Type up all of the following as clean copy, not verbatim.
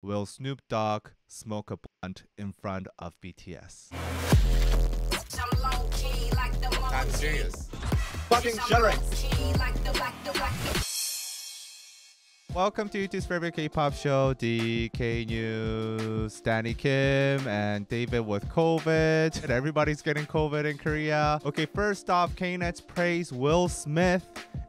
Will Snoop Dogg smoke a blunt in front of BTS? I'm low key like the monkey. I'm serious. Fucking shuddering. Welcome to YouTube's favorite K-pop show, DK News. Danny Kim and David with COVID. And everybody's getting COVID in Korea. Okay, first off, K-net's praised Will Smith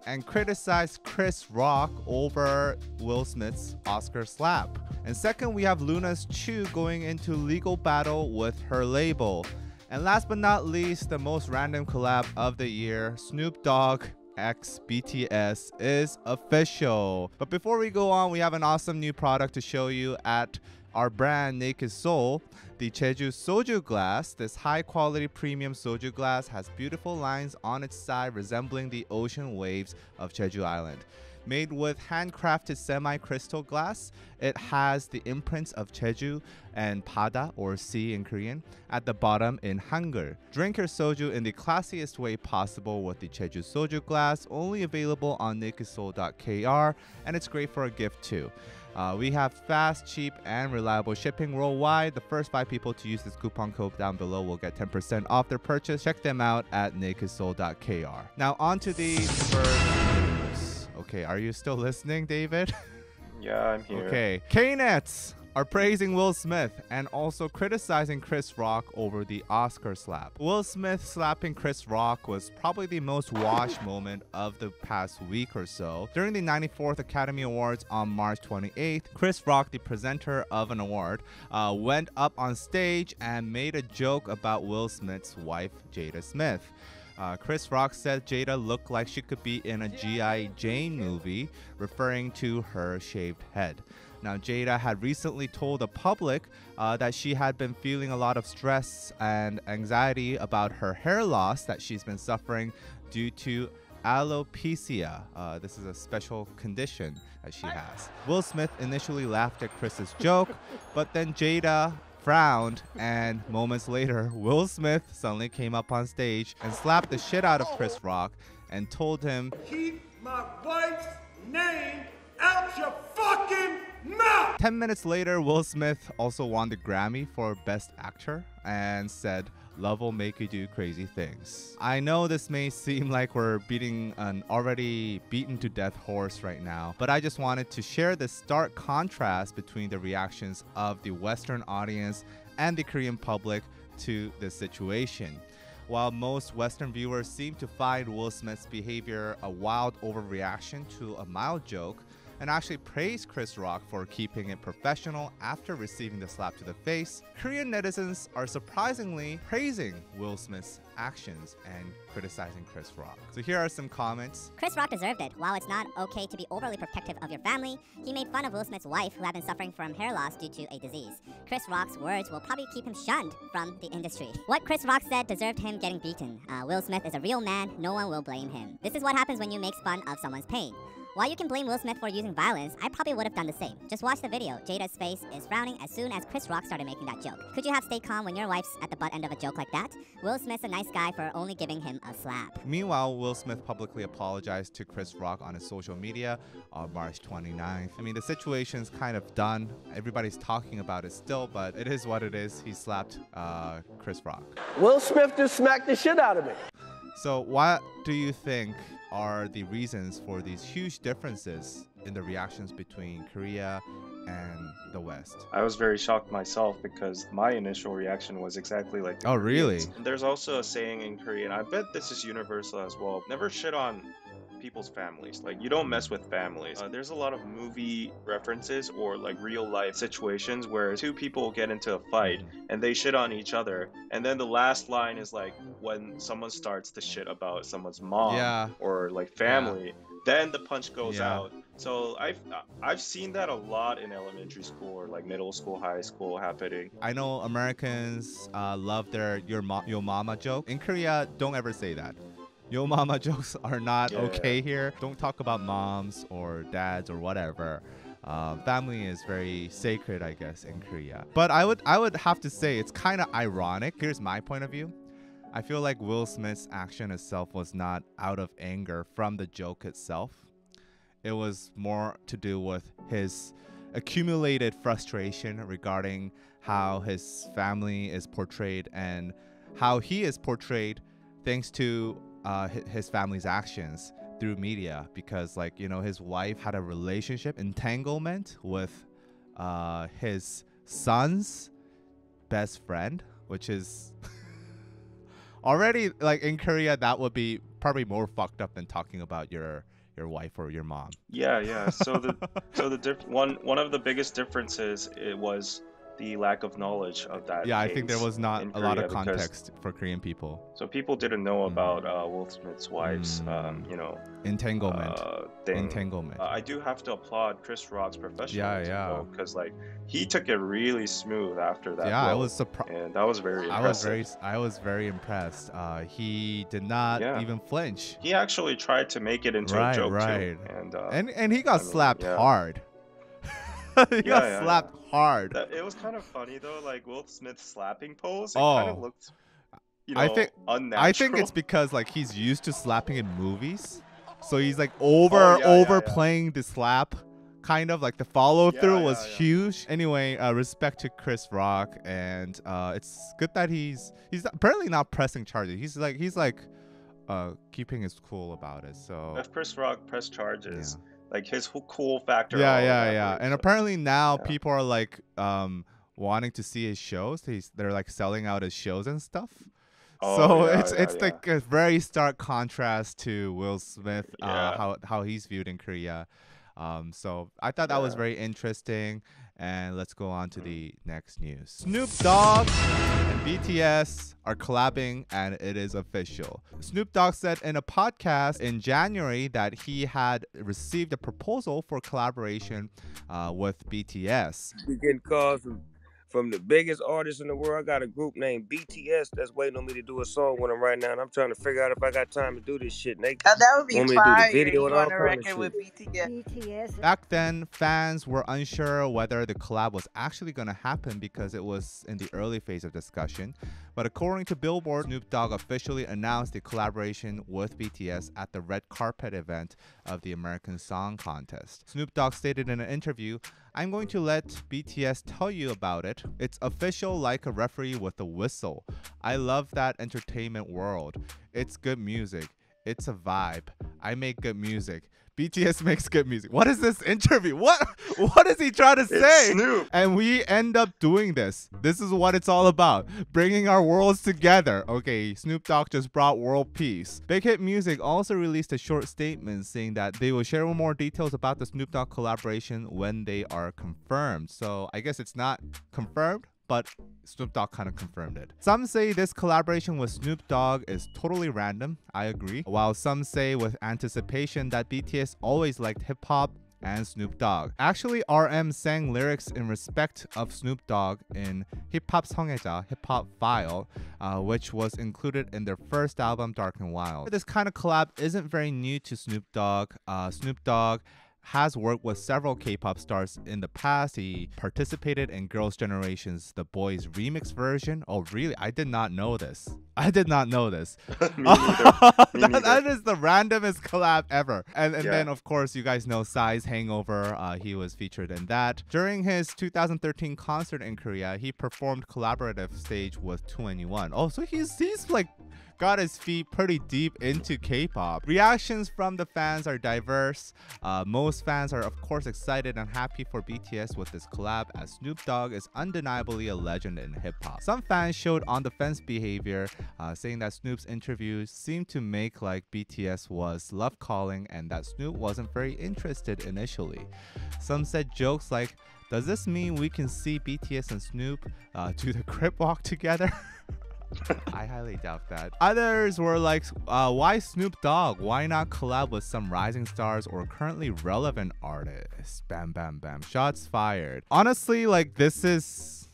and criticized Chris Rock over Will Smith's Oscar slap. And second, we have LOONA's Chuu going into legal battle with her label. And last but not least, the most random collab of the year, Snoop Dogg X BTS is official. But before we go on, we have an awesome new product to show you at our brand Naked Soul, the Jeju soju glass. This high quality premium soju glass has beautiful lines on its side resembling the ocean waves of Jeju Island. Made with handcrafted semi-crystal glass, it has the imprints of Jeju and Pada, or sea in Korean, at the bottom in Hangul. Drink your soju in the classiest way possible with the Jeju soju glass, only available on nakedsoul.kr, and it's great for a gift too. We have fast, cheap, and reliable shipping worldwide. The first 5 people to use this coupon code down below will get 10% off their purchase. Check them out at nakedsoul.kr. Now on to the first... Okay, are you still listening, David? Yeah, I'm here. Okay, K-net are praising Will Smith and also criticizing Chris Rock over the Oscar slap. Will Smith slapping Chris Rock was probably the most washed moment of the past week or so. During the 94th Academy Awards on March 28th, Chris Rock, the presenter of an award, went up on stage and made a joke about Will Smith's wife, Jada Smith. Chris Rock said Jada looked like she could be in a G.I. Jane movie, referring to her shaved head. Now, Jada had recently told the public that she had been feeling a lot of stress and anxiety about her hair loss that she's been suffering due to alopecia. This is a special condition that she has. Will Smith initially laughed at Chris's joke, but then Jada frowned, and moments later, Will Smith suddenly came up on stage and slapped the shit out of Chris Rock and told him, "Keep my wife's name out your fucking mouth!" 10 minutes later, Will Smith also won the Grammy for Best Actor and said, "Love will make you do crazy things." I know this may seem like we're beating an already beaten to death horse right now, but I just wanted to share the stark contrast between the reactions of the Western audience and the Korean public to this situation. While most Western viewers seem to find Will Smith's behavior a wild overreaction to a mild joke, and actually praised Chris Rock for keeping it professional after receiving the slap to the face, Korean netizens are surprisingly praising Will Smith's actions and criticizing Chris Rock. So here are some comments. Chris Rock deserved it. While it's not okay to be overly protective of your family, he made fun of Will Smith's wife who had been suffering from hair loss due to a disease. Chris Rock's words will probably keep him shunned from the industry. What Chris Rock said deserved him getting beaten. Will Smith is a real man. No one will blame him. This is what happens when you make fun of someone's pain. While you can blame Will Smith for using violence, I probably would have done the same. Just watch the video. Jada's face is frowning as soon as Chris Rock started making that joke. Could you have stayed calm when your wife's at the butt end of a joke like that? Will Smith's a nice guy for only giving him a slap. Meanwhile, Will Smith publicly apologized to Chris Rock on his social media on March 29th. I mean, the situation's kind of done. Everybody's talking about it still, but it is what it is. He slapped Chris Rock. Will Smith just smacked the shit out of me. So what do you think are the reasons for these huge differences in the reactions between Korea and the West? I was very shocked myself because my initial reaction was exactly like... Oh, really? There's also a saying in Korean, I bet this is universal as well, never shit on people's families. Like, you don't mess with families. There's a lot of movie references or like real life situations where two people get into a fight and they shit on each other, and then the last line is like when someone starts to shit about someone's mom, yeah, or like family, yeah, then the punch goes, yeah, out. So I've seen that a lot in elementary school or like middle school, high school happening. I know Americans love their yo mama joke. In Korea, don't ever say that. Yo mama jokes are not, yeah, okay here. Don't talk about moms or dads or whatever. Family is very sacred, I guess, in Korea. But I would have to say it's kind of ironic. Here's my point of view. I feel like Will Smith's action itself was not out of anger from the joke itself. It was more to do with his accumulated frustration regarding how his family is portrayed and how he is portrayed thanks to his family's actions through media, because, like, you know, his wife had a relationship entanglement with his son's best friend, which is already, like, in Korea, that would be probably more fucked up than talking about your wife or your mom. Yeah. So the one of the biggest differences, it was the lack of knowledge of that. Yeah, I think there was not a lot of context for Korean people. So people didn't know about Will Smith's wife's, you know, entanglement. I do have to applaud Chris Rock's professionalism, though, because, like, he took it really smooth after that. Yeah, I was surprised. And that was very impressive. I was very impressed. He did not even flinch. He actually tried to make it into a joke too, and he got slapped hard. He got slapped hard. It was kind of funny though, like Will Smith's slapping pose. It kind of looked, you know, unnatural. I think it's because, like, he's used to slapping in movies, so he's like overplaying the slap, kind of like the follow through was huge. Anyway, respect to Chris Rock, and it's good that he's apparently not pressing charges. He's keeping his cool about it. So if Chris Rock pressed charges. Yeah. Like, his cool factor. Yeah. And apparently now people are, like, wanting to see his shows. They're, like, selling out his shows and stuff. So it's like a very stark contrast to Will Smith, how he's viewed in Korea. So I thought that was very interesting. And let's go on to the next news. Snoop Dogg and BTS are collabing, and it is official. Snoop Dogg said in a podcast in January that he had received a proposal for collaboration with BTS. We're getting calls from the biggest artists in the world. I got a group named BTS that's waiting on me to do a song with them right now, and I'm trying to figure out if I got time to do this shit. And that would be fire. Want a record with BTS. Back then, fans were unsure whether the collab was actually going to happen because it was in the early phase of discussion. But according to Billboard, Snoop Dogg officially announced the collaboration with BTS at the red carpet event of the American Song Contest. Snoop Dogg stated in an interview, "I'm going to let BTS tell you about it. It's official, like a referee with a whistle. I love that entertainment world. It's good music. It's a vibe. I make good music. BTS makes good music." What is this interview? What is he trying to say? Snoop. And we end up doing this. This is what it's all about. Bringing our worlds together. Okay, Snoop Dogg just brought world peace. Big Hit Music also released a short statement saying that they will share more details about the Snoop Dogg collaboration when they are confirmed. So I guess it's not confirmed, but Snoop Dogg kind of confirmed it. Some say this collaboration with Snoop Dogg is totally random. I agree. While some say with anticipation that BTS always liked hip-hop and Snoop Dogg. Actually, RM sang lyrics in respect of Snoop Dogg in Hip Hop Songhaeja, Hip Hop File, which was included in their first album, Dark and Wild. This kind of collab isn't very new to Snoop Dogg. Snoop Dogg has worked with several K-pop stars in the past. He participated in Girls Generation's The Boys remix version. Oh, really? I did not know this. Me neither. That is the randomest collab ever. And then, of course, you guys know Psy's Hangover. He was featured in that. During his 2013 concert in Korea, he performed collaborative stage with 2NE1. Oh, so he's like got his feet pretty deep into K-pop. Reactions from the fans are diverse. Most fans are, of course, excited and happy for BTS with this collab, as Snoop Dogg is undeniably a legend in hip-hop. Some fans showed on-the-fence behavior, saying that Snoop's interviews seemed to make like BTS was love calling and that Snoop wasn't very interested initially. Some said jokes like, "Does this mean we can see BTS and Snoop do the crip walk together?" I highly doubt that. Others were like, why Snoop Dogg? Why not collab with some rising stars or currently relevant artists? Bam, bam, bam. Shots fired. Honestly, like, this is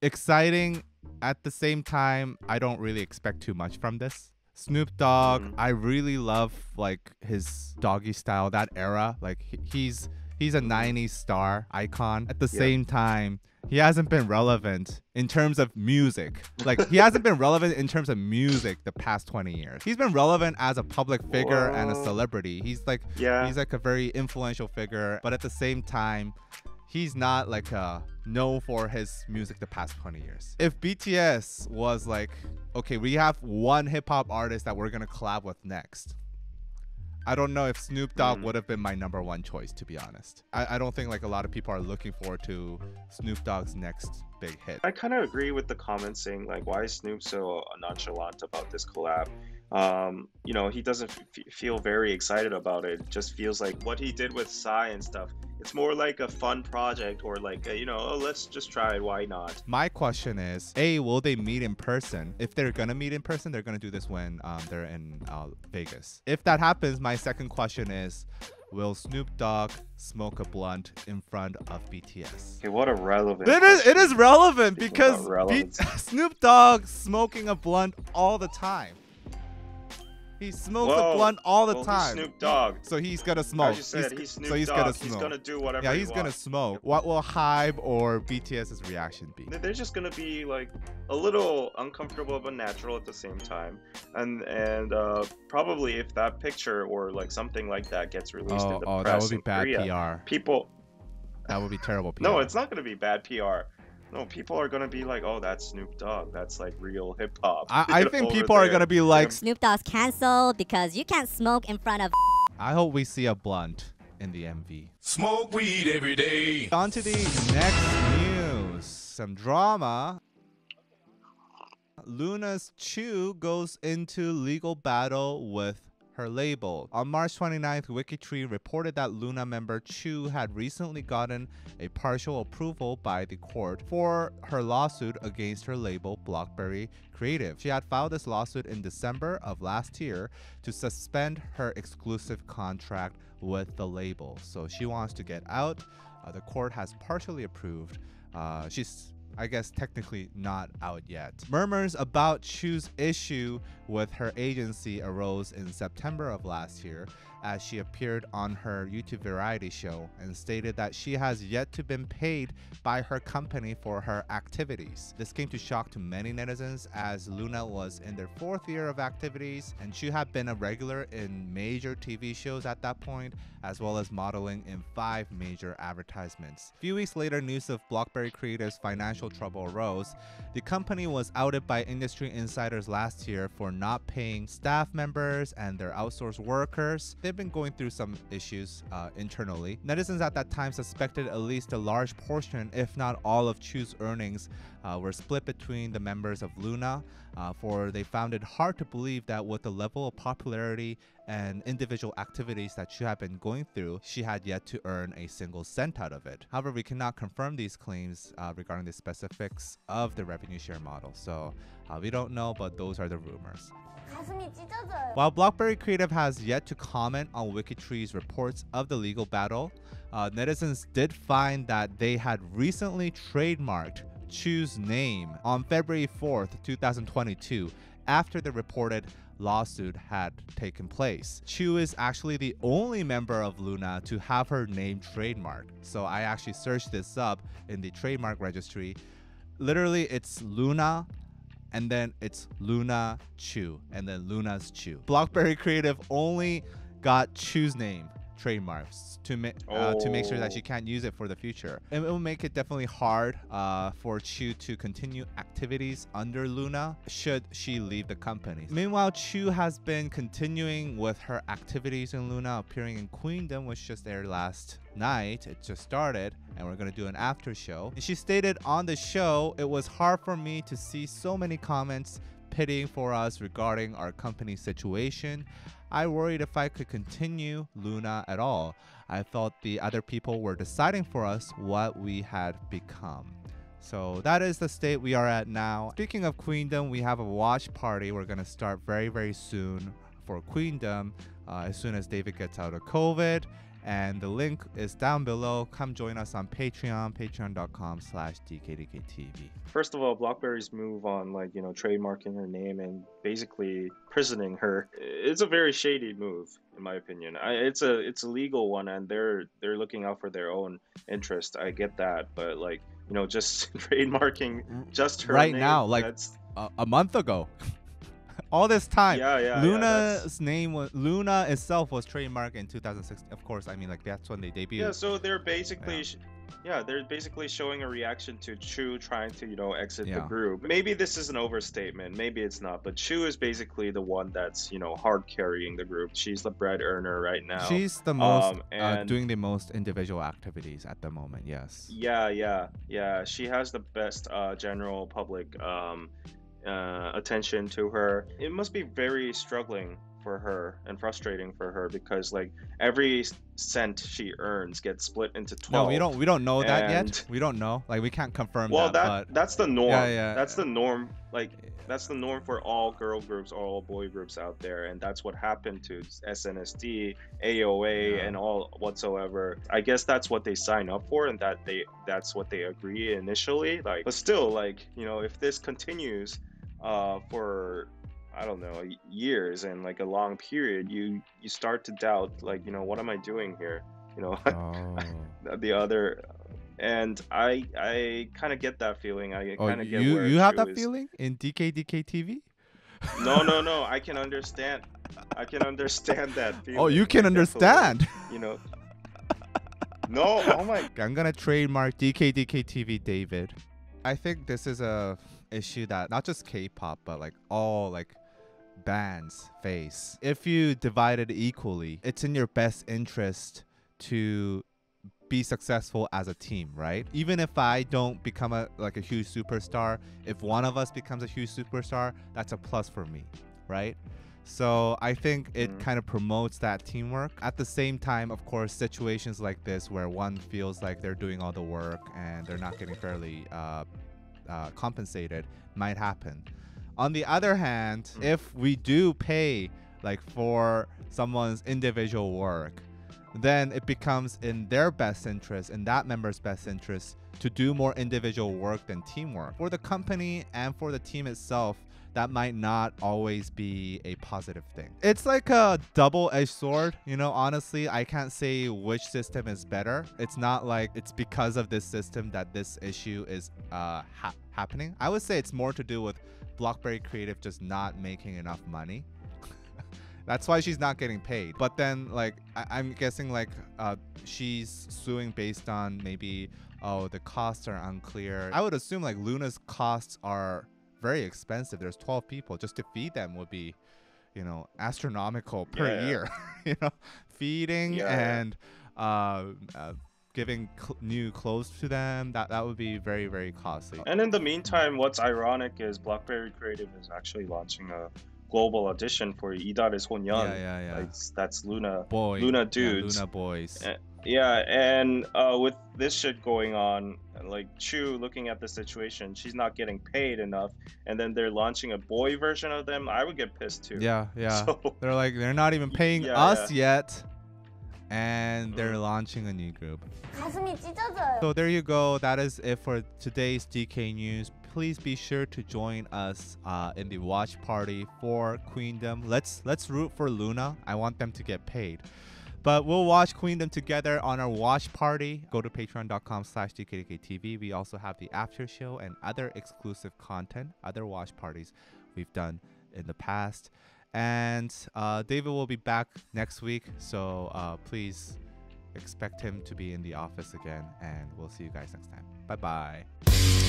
exciting. At the same time, I don't really expect too much from this. Snoop Dogg, I really love, like, his doggy style, that era. Like, he's a 90s star icon. At the same time, he hasn't been relevant in terms of music. Like, he hasn't been relevant in terms of music the past 20 years. He's been relevant as a public figure and a celebrity. He's like a very influential figure. But at the same time, he's not like known for his music the past 20 years. If BTS was like, okay, we have one hip hop artist that we're gonna collab with next, I don't know if Snoop Dogg would have been my number one choice, to be honest. I don't think like a lot of people are looking forward to Snoop Dogg's next big hit. I kind of agree with the comment saying like, why is Snoop so nonchalant about this collab? You know, he doesn't feel very excited about it. It just feels like what he did with Psy and stuff, it's more like a fun project or like, you know, oh, let's just try it, why not? My question is, A, will they meet in person? If they're gonna meet in person, they're gonna do this when they're in Vegas. If that happens, my second question is, will Snoop Dogg smoke a blunt in front of BTS? Okay, what a relevant question. It is relevant because Snoop Dogg smoking a blunt all the time. He smokes a blunt all the time. He's Snoop Dogg. So he's gonna smoke. He's gonna do whatever. Yeah, he's gonna smoke. What will HYBE or BTS's reaction be? They're just gonna be like a little uncomfortable but natural at the same time. And probably if that picture or like something like that gets released in the press, that would be bad PR. That would be terrible PR. No, it's not gonna be bad PR. No, people are going to be like, oh, that's Snoop Dogg. That's like real hip hop. I think people are going to be like, Snoop Dogg's canceled because you can't smoke in front of. I hope we see a blunt in the MV. Smoke weed every day. On to the next news. Some drama. LOONA's Chuu goes into legal battle with her label. On March 29th, WikiTree reported that LOONA member Chuu had recently gotten a partial approval by the court for her lawsuit against her label, Blockberry Creative. She had filed this lawsuit in December of last year to suspend her exclusive contract with the label. So she wants to get out. The court has partially approved. She's, I guess, technically not out yet. Murmurs about Chuu's issue with her agency arose in September of last year as she appeared on her YouTube variety show and stated that she has yet to been paid by her company for her activities. This came to shock to many netizens as LOONA was in their fourth year of activities and Chuu had been a regular in major TV shows at that point, as well as modeling in 5 major advertisements. A few weeks later, news of Blockberry Creative's financial trouble arose. The company was outed by industry insiders last year for not paying staff members and their outsourced workers. They've been going through some issues internally. Netizens at that time suspected at least a large portion, if not all, of Chuu's earnings were split between the members of LOONA, for they found it hard to believe that with the level of popularity and individual activities that Chuu had been going through, she had yet to earn a single cent out of it. However, we cannot confirm these claims regarding the specifics of the revenue share model. So we don't know, but those are the rumors. While Blockberry Creative has yet to comment on WikiTree's reports of the legal battle, netizens did find that they had recently trademarked Chuu's name on February 4th, 2022, after the reported lawsuit had taken place. Chuu is actually the only member of LOONA to have her name trademarked. So I actually searched this up in the trademark registry. Literally, it's LOONA, and then it's LOONA Chuu, and then LOONA's Chuu. Blockberry Creative only got Chuu's name trademarks to make sure that she can't use it for the future. And it will make it definitely hard for Chuu to continue activities under LOONA should she leave the company. Meanwhile, Chuu has been continuing with her activities in LOONA, appearing in Queendom, which just aired last night. It just started and we're gonna do an after show. And she stated on the show, "It was hard for me to see so many comments pitying for us regarding our company situation. I worried if I could continue LOONA at all. I felt the other people were deciding for us what we had become." So that is the state we are at now. Speaking of Queendom, we have a watch party we're gonna start very, very soon for Queendom, as soon as David gets out of COVID. And the link is down below. Come join us on Patreon, patreon.com/DKDKTV. First of all, Blockberry's move on, like, you know, trademarking her name and basically imprisoning her, it's a very shady move, in my opinion. It's a legal one, and they're looking out for their own interest. I get that, but like, you know, just trademarking just her right name, now, like that's... a month ago. All this time, LOONA's name was, LOONA itself was trademarked in 2016. Of course, I mean, like, that's when they debuted. Yeah, so they're basically Yeah, they're basically showing a reaction to Chuu trying to, you know, exit the group. Maybe this is an overstatement. Maybe it's not. But Chuu is basically the one that's, you know, hard carrying the group. She's the bread earner right now. She's the most doing the most individual activities at the moment. Yes. Yeah. She has the best general public attention to her. It must be very struggling for her and frustrating for her, because like every cent she earns gets split into 12. No, we don't know that yet. We don't know. Like, we can't confirm but that's the norm. Yeah. That's the norm. Like, that's the norm for all girl groups, all boy groups out there, and that's what happened to SNSD, AOA, and all whatsoever. I guess that's what they sign up for, and that's what they agree initially. Like, but still, like, you know, if this continues for, I don't know, years and like a long period, you start to doubt, like, you know, what am I doing here? You know, the other, and I kind of get that feeling. I kind of get where you have that feeling in DK TV. No. I can understand that feeling. Oh, you can understand. You know. No. Oh my. I'm gonna trademark DK TV, David. I think this is a issue that not just K-pop, but like all like bands face. If you divide it equally, it's in your best interest to be successful as a team, right? Even if I don't become a huge superstar, if one of us becomes a huge superstar, that's a plus for me, right? So I think it kind of promotes that teamwork. At the same time, of course, situations like this where one feels like they're doing all the work and they're not getting fairly compensated might happen. On the other hand, if we do pay like for someone's individual work, then it becomes in their best interest, in that member's best interest, to do more individual work than teamwork. For the company and for the team itself, that might not always be a positive thing. It's like a double-edged sword. You know, honestly, I can't say which system is better. It's not like it's because of this system that this issue is happening. I would say it's more to do with Blockberry Creative just not making enough money. That's why she's not getting paid. But then, like, I'm guessing, like, she's suing based on maybe, the costs are unclear. I would assume, like, LOONA's costs are very expensive. There's 12 people. Just to feed them would be, you know, astronomical per year. You know, feeding and giving new clothes to them, that would be very, very costly. And in the meantime, what's ironic is Blockberry Creative is actually launching a global audition for Idare's Honyeon. That's LOONA dudes. LOONA boys. And with this shit going on, like Chuu looking at the situation, she's not getting paid enough, and then they're launching a boy version of them. I would get pissed too. So, they're like, they're not even paying us yet, and they're launching a new group. So there you go. That is it for today's DK News. Please be sure to join us in the watch party for Queendom. Let's root for LOONA. I want them to get paid. But we'll watch Queendom together on our watch party. Go to patreon.com/DKDKTV. We also have the after show and other exclusive content, other watch parties we've done in the past. And David will be back next week. So please expect him to be in the office again. And we'll see you guys next time. Bye-bye.